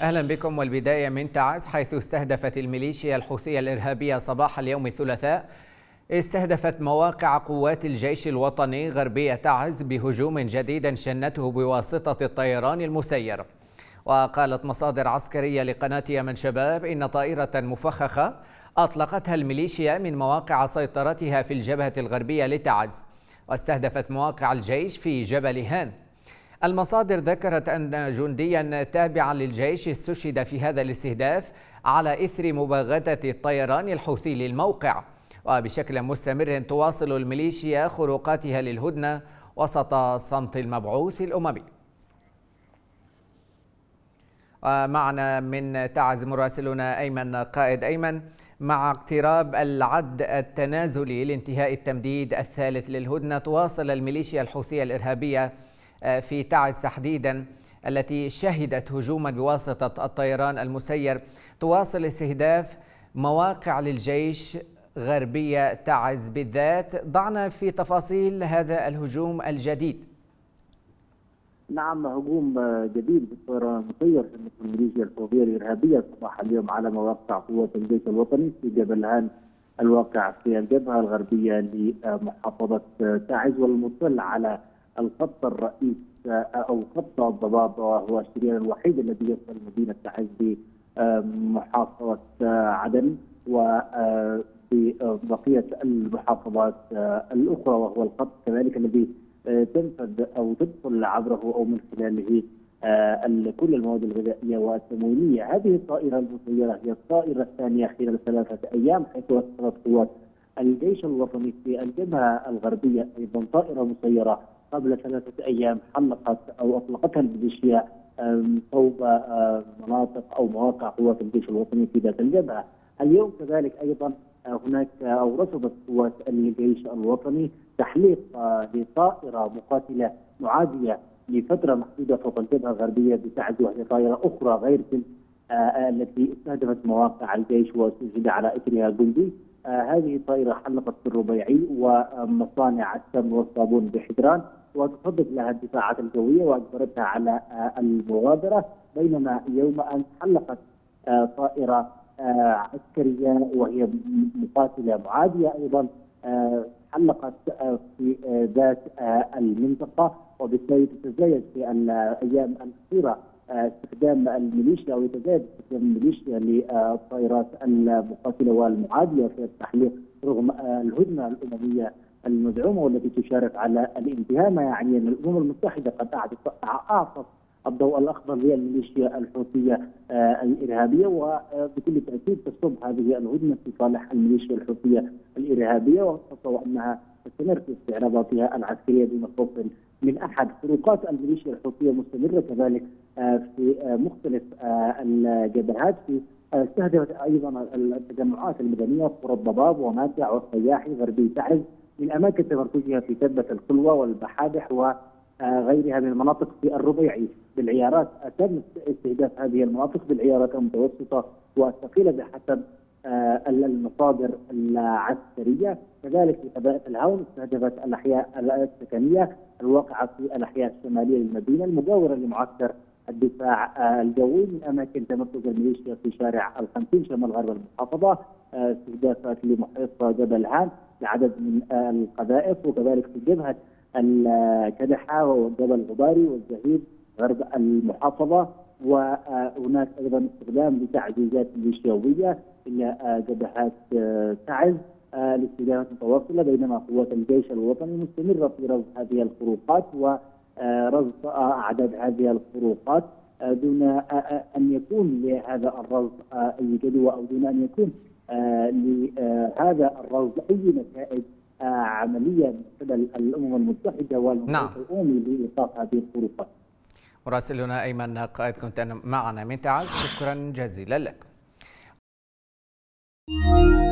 أهلا بكم. والبداية من تعز، حيث استهدفت الميليشيا الحوثية الإرهابية صباح اليوم الثلاثاء مواقع قوات الجيش الوطني غربية تعز بهجوم جديد شنته بواسطة الطيران المسير. وقالت مصادر عسكرية لقناة يمن شباب إن طائرة مفخخة أطلقتها الميليشيا من مواقع سيطرتها في الجبهة الغربية لتعز، واستهدفت مواقع الجيش في جبل هان. المصادر ذكرت أن جنديا تابعا للجيش استشهد في هذا الاستهداف على إثر مباغتة الطيران الحوثي للموقع. وبشكل مستمر تواصل الميليشيا خروقاتها للهدنة وسط صمت المبعوث الأممي. ومعنا من تعز مراسلنا أيمن قائد. أيمن، مع اقتراب العد التنازلي لانتهاء التمديد الثالث للهدنة، تواصل الميليشيا الحوثية الإرهابية في تعز تحديدا التي شهدت هجوما بواسطة الطيران المسير، تواصل استهداف مواقع للجيش غربية تعز بالذات. ضعنا في تفاصيل هذا الهجوم الجديد. نعم، هجوم جديد بالطيران المسير من الميليشيا الحوثية الإرهابية صباح اليوم على مواقع قوات الجيش الوطني في جبل هان، الواقع في الجبهة الغربية لمحافظة تعز، والمطل على الخط الرئيس او خط الضباب، وهو الشريان الوحيد الذي يصل مدينه تعز بمحافظه عدن وبقيه المحافظات الاخرى، وهو الخط كذلك الذي تنفذ او تدخل عبره او من خلاله كل المواد الغذائيه والتموينيه. هذه الطائره المسيره هي الطائره الثانيه خلال 3 ايام، حيث وصلت قوات الجيش الوطني في الجبهه الغربيه ايضا طائره مسيره قبل 3 ايام حلقت او اطلقتها الميليشيا صوب مناطق او مواقع قوات الجيش الوطني في ذات الجبهه. اليوم كذلك ايضا هناك او رصدت قوات الجيش الوطني تحليق لطائره مقاتله معاديه لفتره محدوده فوق الجبهه الغربيه بتعز، وهي طائره اخرى غير تلك التي استهدفت مواقع الجيش واستشهد على اثرها جندي. هذه الطائرة حلقت في الربيعي ومصانع السم والصابون بحجران، وتصدت لها الدفاعات الجوية وأجبرتها على المغادرة. بينما يوم أمس حلقت طائرة عسكرية وهي مقاتلة معادية أيضا، حلقت في ذات المنطقة. وبالتالي تتزايد في الأيام الأخيرة استخدام الميليشيا للطائرات المقاتله والمعاديه في التحليق رغم الهدنه الامميه المزعومه والتي تشارك على الانتهاء، ما يعني ان الامم المتحده قد اعطت الضوء الاخضر للميليشيا الحوثيه الارهابيه، وبكل تاكيد تصب هذه الهدنه في صالح الميليشيا الحوثيه الارهابيه، وخاصه وانها تستمر في استعراضاتها العسكريه دون خوف من احد. فروقات الميليشيا الحوثيه مستمره كذلك في مختلف الجبهات، في استهدفت ايضا التجمعات المدنيه قرى الضباب ومادع والسياحي غربي تعز من اماكن تمركزها في تبه القلوه والبحادح وغيرها من المناطق في الربيعي بالعيارات. تم استهداف هذه المناطق بالعيارات المتوسطه والثقيله بحسب المصادر العسكريه. كذلك في قبائل الهون استهدفت الاحياء السكنيه الواقعه في الاحياء الشماليه للمدينه المجاوره لمعسكر الدفاع الجوي من اماكن تمركز الميليشيا في شارع ال50 شمال غرب المحافظه، استهدافات لمحيط جبل هان لعدد من القذائف، وكذلك في جبهه الكدحه والجبل الغباري والزهيد غرب المحافظه. وهناك ايضا استخدام لتعزيزات ميليشياويه الى جبهات تعز لاستهدافات متواصله، بينما قوات الجيش الوطني مستمره في رصد هذه الخروقات ورصد اعداد هذه الخروقات دون ان يكون لهذا الرصد اي جدوى او دون ان يكون لهذا الرصد اي نتائج عمليه من قبل الامم المتحده والمجتمع الاممي لايقاف هذه الخروقات. مراسلنا أيمن قائد كنت معنا من تعز، شكرا جزيلا لك.